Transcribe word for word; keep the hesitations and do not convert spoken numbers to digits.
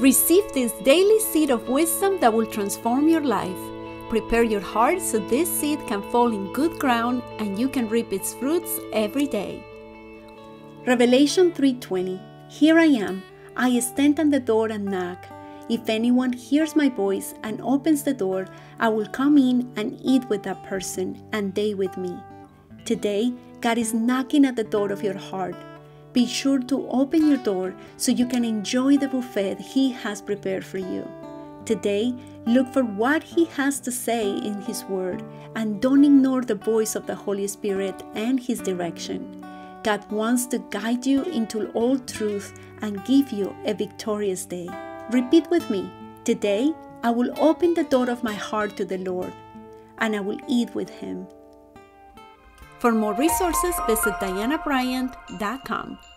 Receive this daily seed of wisdom that will transform your life. Prepare your heart so this seed can fall in good ground and you can reap its fruits every day. Revelation three twenty. Here I am. I stand at the door and knock. If anyone hears my voice and opens the door, I will come in and eat with that person, and they with me. Today, God is knocking at the door of your heart. Be sure to open your door so you can enjoy the buffet He has prepared for you. Today, look for what He has to say in His Word, and don't ignore the voice of the Holy Spirit and His direction. God wants to guide you into all truth and give you a victorious day. Repeat with me. Today, I will open the door of my heart to the Lord, and I will eat with Him. For more resources, visit Diana Bryant dot com.